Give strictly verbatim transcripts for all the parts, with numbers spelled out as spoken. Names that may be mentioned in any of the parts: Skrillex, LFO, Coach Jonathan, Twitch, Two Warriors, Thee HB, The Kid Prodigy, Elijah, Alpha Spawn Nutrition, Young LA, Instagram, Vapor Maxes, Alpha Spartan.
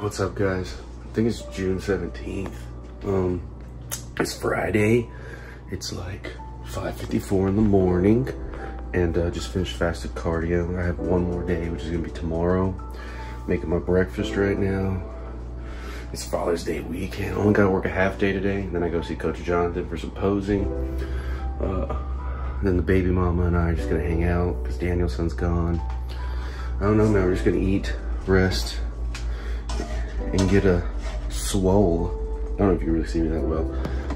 What's up, guys? I think it's June seventeenth. Um, it's Friday. It's like five fifty-four in the morning, and uh, just finished fasted cardio. I have one more day, which is gonna be tomorrow. Making my breakfast right now. It's Father's Day weekend. I only gotta work a half day today, and then I go see Coach Jonathan for some posing. Uh, then the baby mama and I are just gonna hang out because Daniel's son's gone. I don't know, man. We're just gonna eat, rest, and get a swole. I don't know if you really see me that well,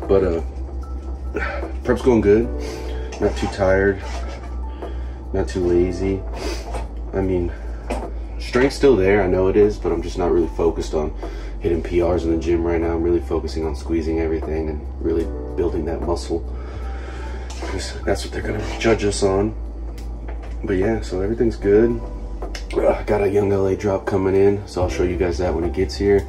but uh, prep's going good. Not too tired, not too lazy. I mean, strength's still there, I know it is, but I'm just not really focused on hitting P Rs in the gym right now. I'm really focusing on squeezing everything and really building that muscle, because that's what they're gonna judge us on. But yeah, so everything's good. Uh, got a Young L A drop coming in, so I'll show you guys that when it gets here.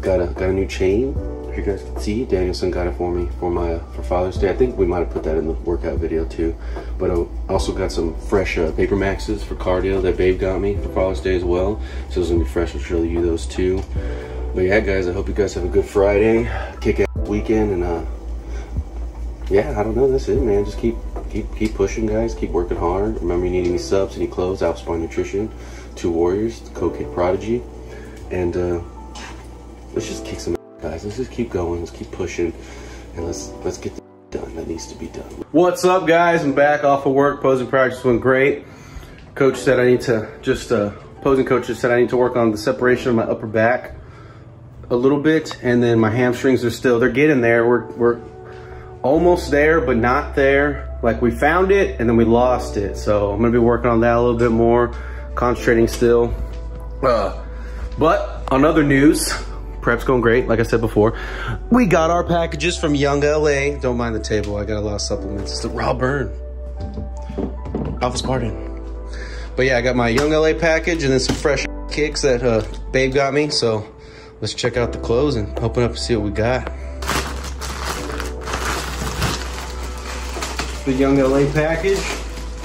Got a got a new chain. If you guys can see, Danielson got it for me for my uh, for Father's Day. I think we might have put that in the workout video too. But I uh, also got some fresh uh, Vapor Maxes for cardio that Babe got me for Father's Day as well. So it's gonna be fresh. I'll show you those too. But yeah, guys, I hope you guys have a good Friday, kick-ass weekend, and uh, yeah, I don't know. That's it, man. Just keep. Keep, keep pushing, guys. Keep working hard. Remember, you need any subs, any clothes, Alpha Spawn Nutrition, Two Warriors, the Co-Kid Prodigy. And uh, let's just kick some ass, guys. Let's just keep going. Let's keep pushing. And let's let's get the done that needs to be done. What's up, guys? I'm back off of work. Posing practice went great. Coach said I need to just, uh, posing coach just said I need to work on the separation of my upper back a little bit. And then my hamstrings are still, they're getting there. We're, we're almost there, but not there. Like, we found it and then we lost it. So I'm gonna be working on that a little bit more, concentrating still. Uh, but on other news, prep's going great. Like I said before, we got our packages from Young L A. Don't mind the table, I got a lot of supplements. It's the raw burn, Alpha Spartan. But yeah, I got my Young L A package and then some fresh kicks that uh, Babe got me. So let's check out the clothes and open up and see what we got. The Young L A package.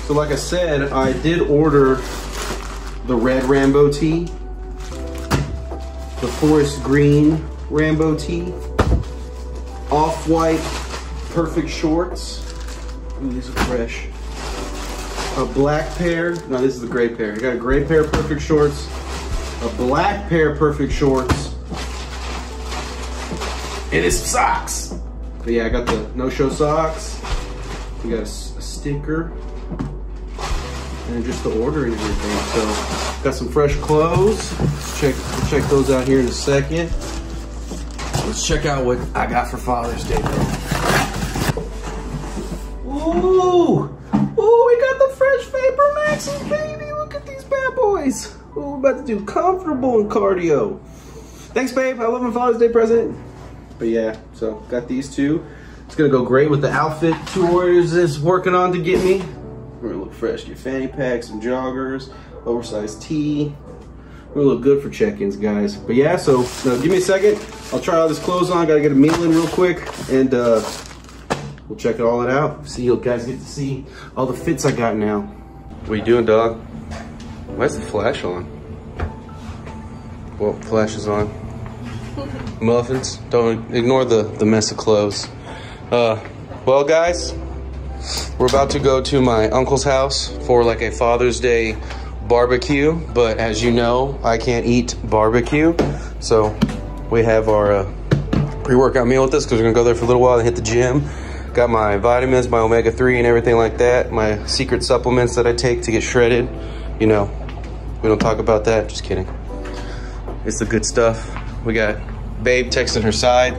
So like I said, I did order the red Rambo tee, the forest green Rambo tee, off-white perfect shorts. Ooh, these are fresh. A black pair, no, this is the gray pair. I got a gray pair of perfect shorts, a black pair of perfect shorts, and it's socks. But yeah, I got the no-show socks. We got a, a sticker and just the order and everything. So got some fresh clothes. Let's check let's check those out here in a second. Let's check out what I got for Father's Day, bro. Ooh, ooh, we got the fresh Vapor Maxes, baby. Look at these bad boys. Ooh, we're about to do comfortable and cardio. Thanks, babe. I love my Father's Day present. But yeah, so got these two. It's gonna go great with the outfit Two Warriors is working on to get me. We're gonna look fresh. Get fanny packs and joggers, oversized tee. We're gonna look good for check-ins, guys. But yeah, so uh, give me a second. I'll try all this clothes on. Gotta get a meal in real quick, and uh, we'll check it all out. See, you guys get to see all the fits I got now. What you doing, dog? Why's the flash on? Well, flash is on. Muffins. Don't ignore the the mess of clothes. Uh, well, guys, we're about to go to my uncle's house for like a Father's Day barbecue, but as you know, I can't eat barbecue, so we have our uh, pre-workout meal with us because we're gonna go there for a little while and hit the gym. Got my vitamins, my omega three and everything like that, my secret supplements that I take to get shredded. You know, we don't talk about that, just kidding. It's the good stuff. We got Babe texting her side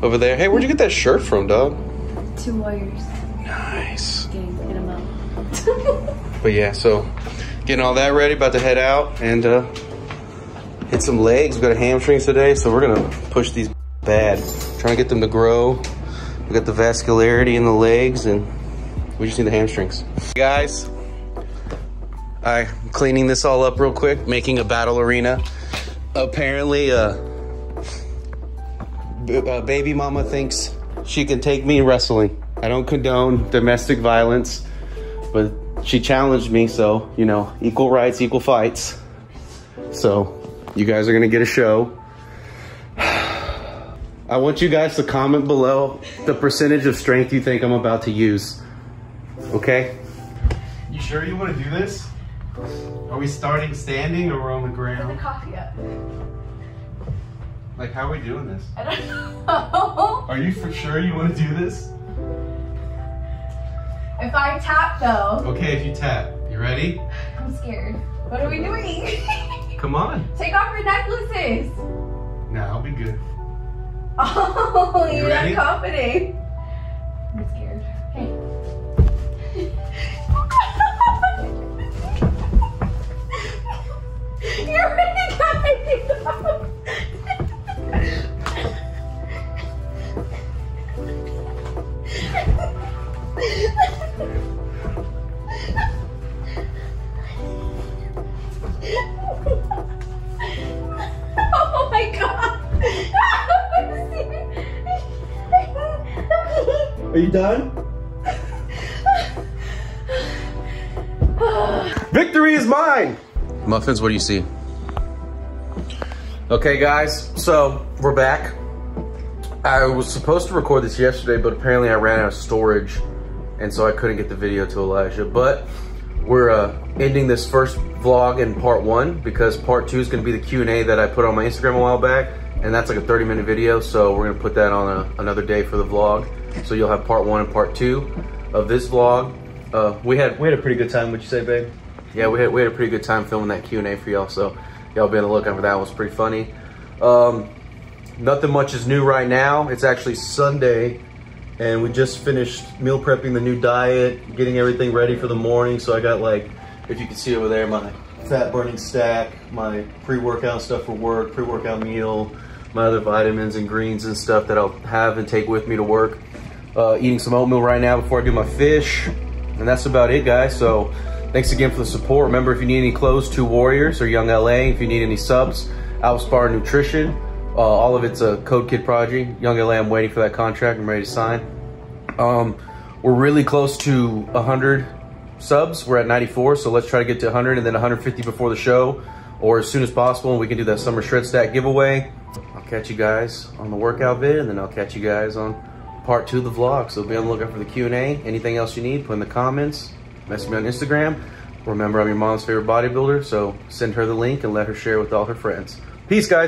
over there. Hey, where'd you get that shirt from, dog? Two Warriors. Nice. Getting, get them out. But yeah, so getting all that ready, about to head out and uh, hit some legs. We've got hamstrings today, so we're gonna push these bad. Trying to get them to grow. We got the vascularity in the legs and we just need the hamstrings. Guys, I'm cleaning this all up real quick, making a battle arena. Apparently, uh, Uh, baby mama thinks she can take me wrestling. I don't condone domestic violence, but she challenged me, so, you know, equal rights, equal fights. So You guys are gonna get a show. I want you guys to comment below the percentage of strength you think I'm about to use, okay? You sure you want to do this? Are we starting standing or we're on the ground? Put the coffee up. Like, how are we doing this? I don't know. Are you for sure you want to do this? If I tap though. Okay, if you tap. You ready? I'm scared. What are we doing? Come on. Take off your necklaces. Nah, I'll be good. Oh, you're not confident. I'm scared. Hey. You already got it off. Oh my God. Are you done? Victory is mine! Muffins, what do you see? Okay guys, so we're back. I was supposed to record this yesterday, but apparently I ran out of storage and so I couldn't get the video to Elijah, but we're uh, ending this first vlog in part one because part two is gonna be the Q and A that I put on my Instagram a while back, and that's like a thirty minute video, so we're gonna put that on a, another day for the vlog. So you'll have part one and part two of this vlog. Uh, we had we had a pretty good time, would you say, babe? Yeah, we had we had a pretty good time filming that Q and A for y'all. So y'all be on the lookout for that. It was pretty funny. Um, nothing much is new right now. It's actually Sunday, and we just finished meal prepping the new diet, getting everything ready for the morning. So I got, like, if you can see over there, my fat burning stack, my pre-workout stuff for work, pre-workout meal, my other vitamins and greens and stuff that I'll have and take with me to work. Uh, eating some oatmeal right now before I do my fish. And that's about it, guys. So thanks again for the support. Remember, if you need any clothes, Two Warriors or Young L A. If you need any subs, Alpha Spawn Nutrition. Uh, all of it's a Code Kid project. Young L A, I'm waiting for that contract. I'm ready to sign. Um, we're really close to one hundred subs. We're at ninety-four, so let's try to get to one hundred and then one hundred fifty before the show or as soon as possible, and we can do that summer shred stack giveaway. I'll catch you guys on the workout vid, and then I'll catch you guys on part two of the vlog. So be on the lookout for the Q and A. Anything else you need, put in the comments, message me on Instagram. Remember, I'm your mom's favorite bodybuilder, so send her the link and let her share with all her friends. Peace, guys.